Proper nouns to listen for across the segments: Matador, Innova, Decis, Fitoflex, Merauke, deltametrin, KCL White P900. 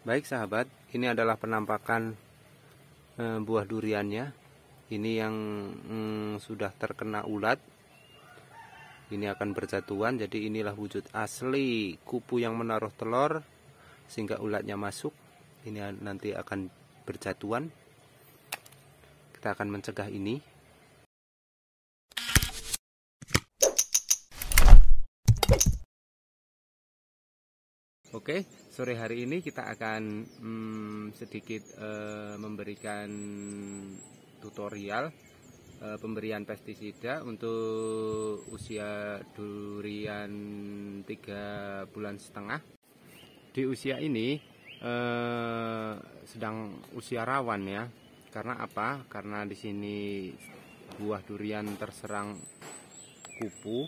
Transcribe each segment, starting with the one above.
Baik sahabat, ini adalah penampakan buah duriannya. Ini yang sudah terkena ulat. Ini akan berjatuhan. Jadi inilah wujud asli kupu yang menaruh telur sehingga ulatnya masuk. Ini nanti akan berjatuhan. Kita akan mencegah ini. Oke, sore hari ini kita akan sedikit memberikan tutorial pemberian pestisida untuk usia durian 3,5 bulan. Di usia ini sedang usia rawan ya. Karena apa? Karena di sini buah durian terserang kupu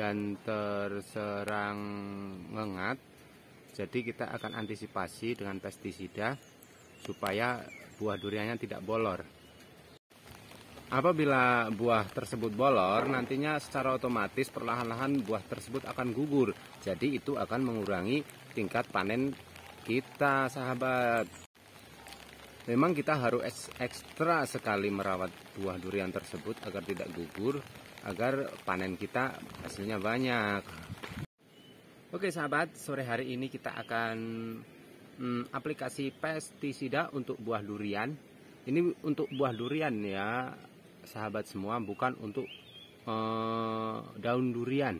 dan terserang ngengat. Jadi kita akan antisipasi dengan pestisida supaya buah duriannya tidak bolor. Apabila buah tersebut bolor, nantinya secara otomatis perlahan-lahan buah tersebut akan gugur. Jadi itu akan mengurangi tingkat panen kita, sahabat. Memang kita harus ekstra sekali merawat buah durian tersebut agar tidak gugur, agar panen kita hasilnya banyak. Oke sahabat, sore hari ini kita akan aplikasi pestisida untuk buah durian. Ini untuk buah durian ya sahabat semua, bukan untuk daun durian.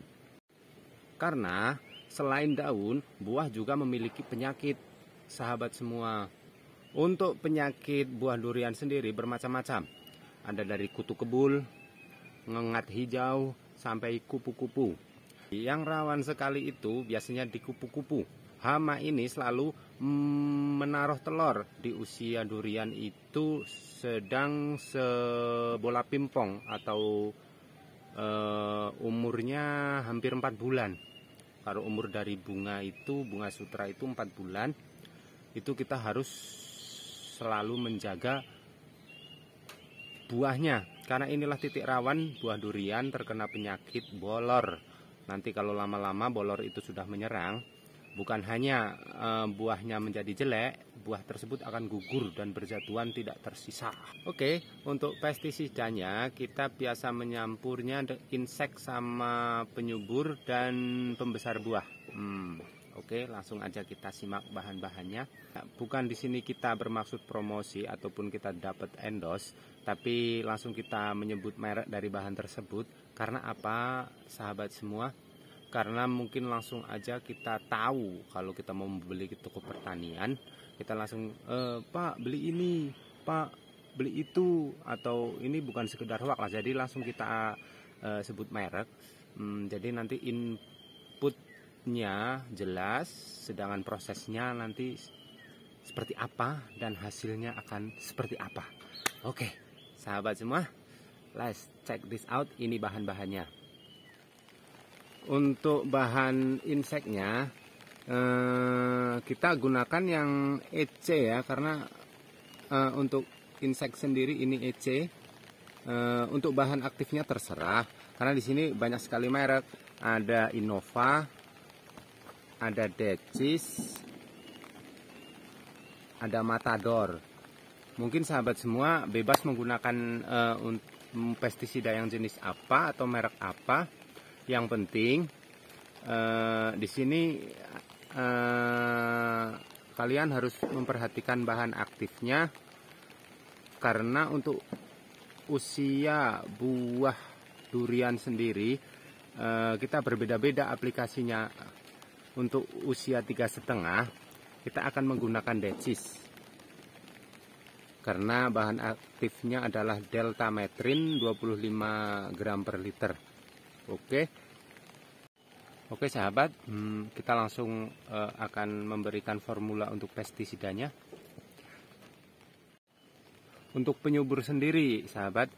Karena selain daun, buah juga memiliki penyakit sahabat semua. Untuk penyakit buah durian sendiri bermacam-macam. Ada dari kutu kebul, ngengat hijau, sampai kupu-kupu. Yang rawan sekali itu biasanya di kupu-kupu. Hama ini selalu menaruh telur di usia durian itu sedang sebola pimpong atau umurnya hampir 4 bulan. Kalau umur dari bunga sutra itu 4 bulan, itu kita harus selalu menjaga buahnya. Karena inilah titik rawan buah durian terkena penyakit bolor. Nanti kalau lama-lama bolor itu sudah menyerang, bukan hanya buahnya menjadi jelek, buah tersebut akan gugur dan berjatuhan tidak tersisa. Oke, untuk pestisidanya kita biasa menyampurnya insek sama penyubur dan pembesar buah. Oke, langsung aja kita simak bahan-bahannya. Bukan di sini kita bermaksud promosi ataupun kita dapat endorse, tapi langsung kita menyebut merek dari bahan tersebut. Karena apa sahabat semua? Karena mungkin langsung aja kita tahu kalau kita mau membeli ke toko pertanian, kita langsung Pak beli ini, Pak beli itu, atau ini bukan sekedar hoak lah. Jadi langsung kita sebut merek. Jadi nanti inputnya jelas, sedangkan prosesnya nanti seperti apa dan hasilnya akan seperti apa. Oke, sahabat semua. Let's check this out. Ini bahan-bahannya. Untuk bahan inseknya kita gunakan yang EC ya, karena untuk insek sendiri ini EC. Untuk bahan aktifnya terserah, karena di sini banyak sekali merek. Ada Innova, ada Decis, ada Matador. Mungkin sahabat semua bebas menggunakan untuk pestisida yang jenis apa atau merek apa, yang penting di sini kalian harus memperhatikan bahan aktifnya, karena untuk usia buah durian sendiri kita berbeda-beda aplikasinya. Untuk usia 3,5 kita akan menggunakan Decis. Karena bahan aktifnya adalah deltametrin 25 gram per liter. Oke sahabat, kita langsung akan memberikan formula untuk pestisidanya. Untuk penyubur sendiri sahabat,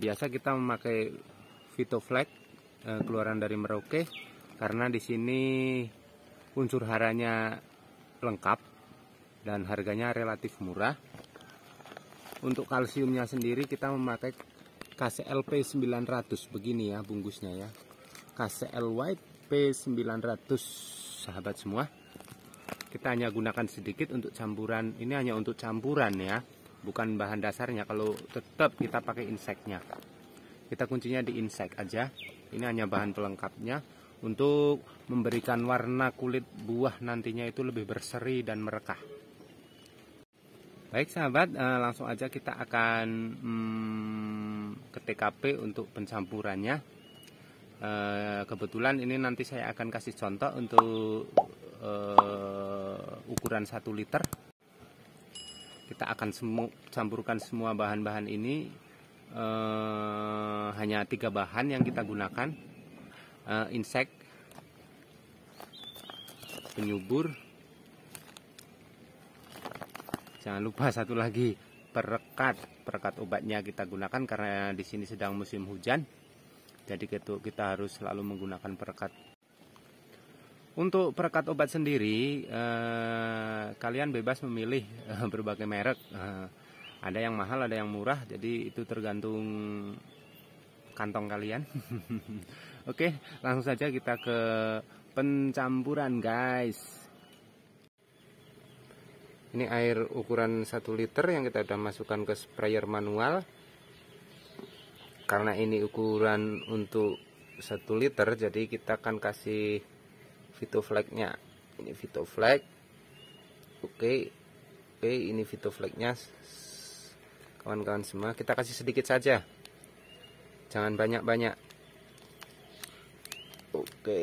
biasa kita memakai Fitoflex keluaran dari Merauke, karena di sini unsur haranya lengkap dan harganya relatif murah. Untuk kalsiumnya sendiri kita memakai KCL P900. Begini ya bungkusnya ya, KCL White P900 sahabat semua. Kita hanya gunakan sedikit untuk campuran. Ini hanya untuk campuran ya, bukan bahan dasarnya. Kalau tetap kita pakai inseknya, kita kuncinya di insek aja. Ini hanya bahan pelengkapnya untuk memberikan warna kulit buah nantinya itu lebih berseri dan merekah. Baik sahabat, langsung aja kita akan ke TKP untuk pencampurannya. Kebetulan ini nanti saya akan kasih contoh untuk ukuran 1 liter. Kita akan campurkan semua bahan-bahan ini. Hanya 3 bahan yang kita gunakan, insek, penyubur, jangan lupa satu lagi perekat obatnya kita gunakan karena di sini sedang musim hujan, jadi kita harus selalu menggunakan perekat. Untuk perekat obat sendiri kalian bebas memilih berbagai merek, ada yang mahal ada yang murah, jadi itu tergantung kantong kalian. Oke, langsung saja kita ke pencampuran guys. Ini air ukuran 1 liter yang kita sudah masukkan ke sprayer manual. Karena ini ukuran untuk 1 liter, jadi kita akan kasih Fitoflex-nya. Ini Fitoflex. Oke, ini Fitoflex-nya. Kawan-kawan semua, kita kasih sedikit saja. Jangan banyak-banyak. Oke.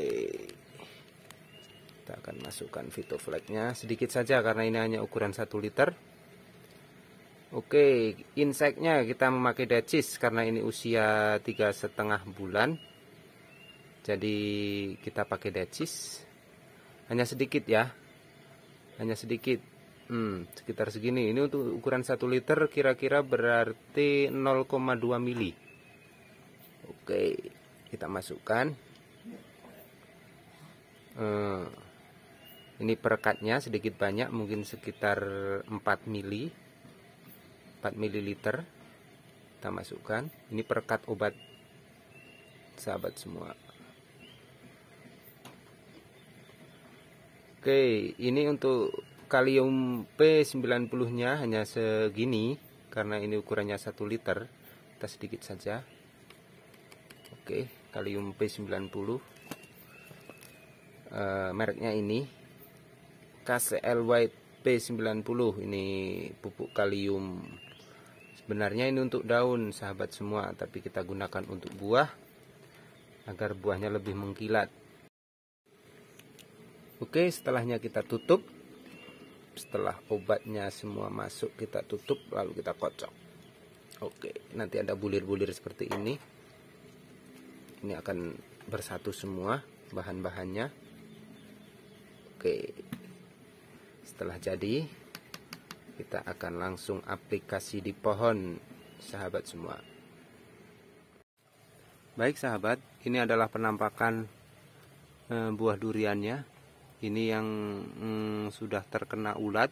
Kita akan masukkan Fitoflex-nya sedikit saja karena ini hanya ukuran 1 liter. Oke, inseknya kita memakai Decis karena ini usia 3,5 bulan. Jadi kita pakai Decis. Hanya sedikit ya. Hanya sedikit. Sekitar segini. Ini untuk ukuran 1 liter kira-kira berarti 0,2 mili. Oke, kita masukkan. Ini perekatnya sedikit banyak, mungkin sekitar 4 ml. Kita masukkan. Ini perekat obat sahabat semua. Oke, ini untuk kalium P90-nya hanya segini karena ini ukurannya 1 liter. Kita sedikit saja. Oke, kalium P90. Mereknya ini KCL White P900. Ini pupuk kalium. Sebenarnya ini untuk daun sahabat semua, tapi kita gunakan untuk buah agar buahnya lebih mengkilat. Oke, setelahnya kita tutup. Setelah obatnya semua masuk, kita tutup lalu kita kocok. Oke, nanti ada bulir-bulir seperti ini. Ini akan bersatu semua bahan-bahannya. Oke, setelah jadi kita akan langsung aplikasi di pohon sahabat semua. Baik sahabat, ini adalah penampakan buah duriannya. Ini yang sudah terkena ulat.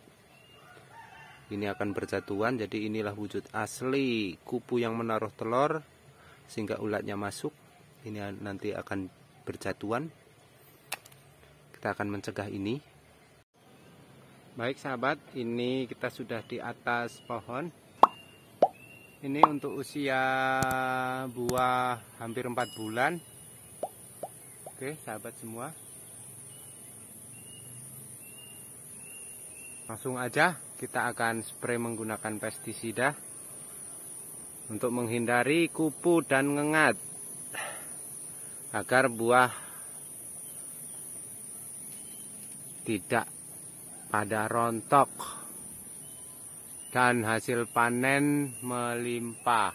Ini akan berjatuhan, jadi inilah wujud asli kupu yang menaruh telur sehingga ulatnya masuk. Ini nanti akan berjatuhan. Kita akan mencegah ini. Baik sahabat, ini kita sudah di atas pohon. Ini untuk usia buah hampir 4 bulan. Oke sahabat semua, langsung aja kita akan spray menggunakan pestisida untuk menghindari kupu dan ngengat agar buah tidak pada rontok dan hasil panen melimpah.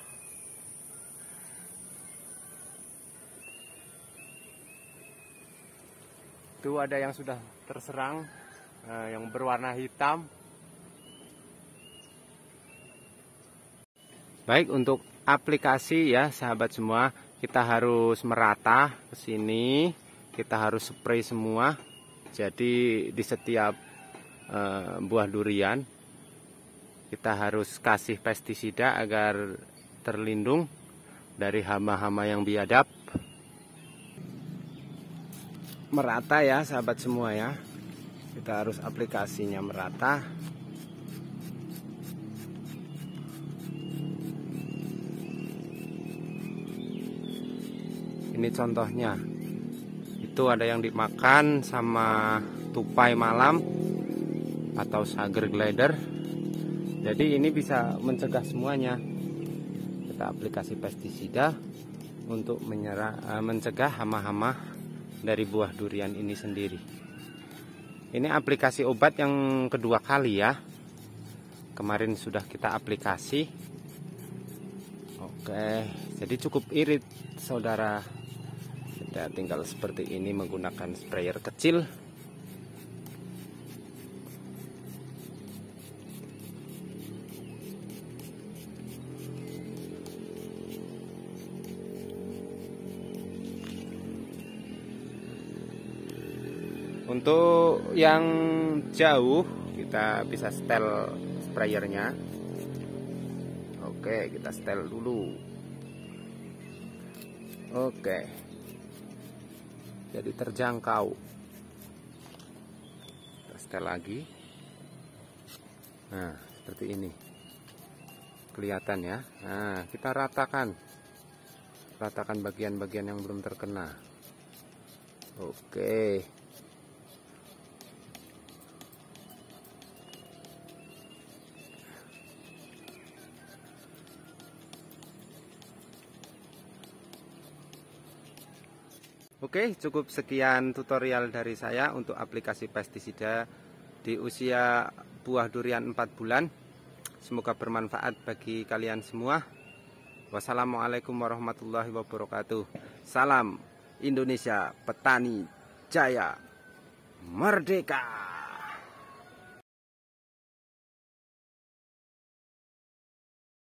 Itu ada yang sudah terserang, yang berwarna hitam. Baik, untuk aplikasi ya sahabat semua, kita harus merata ke sini, kita harus spray semua. Jadi di setiap buah durian kita harus kasih pestisida agar terlindung dari hama-hama yang biadab. Merata ya sahabat semua ya. Kita harus aplikasinya merata. Ini contohnya. Itu ada yang dimakan sama tupai malam atau sager glider. Jadi ini bisa mencegah semuanya. Kita aplikasi pestisida untuk mencegah hama-hama dari buah durian ini sendiri. Ini aplikasi obat yang kedua kali ya. Kemarin sudah kita aplikasi. Oke, jadi cukup irit saudara. Kita tinggal seperti ini menggunakan sprayer kecil. Untuk yang jauh kita bisa setel sprayernya. Oke, kita setel dulu. Oke, jadi terjangkau. Kita setel lagi. Nah, seperti ini. Kelihatan ya. Nah, kita ratakan. Ratakan bagian-bagian yang belum terkena. Oke. Oke, cukup sekian tutorial dari saya untuk aplikasi pestisida di usia buah durian 4 bulan. Semoga bermanfaat bagi kalian semua. Wassalamualaikum warahmatullahi wabarakatuh. Salam Indonesia, petani jaya, merdeka!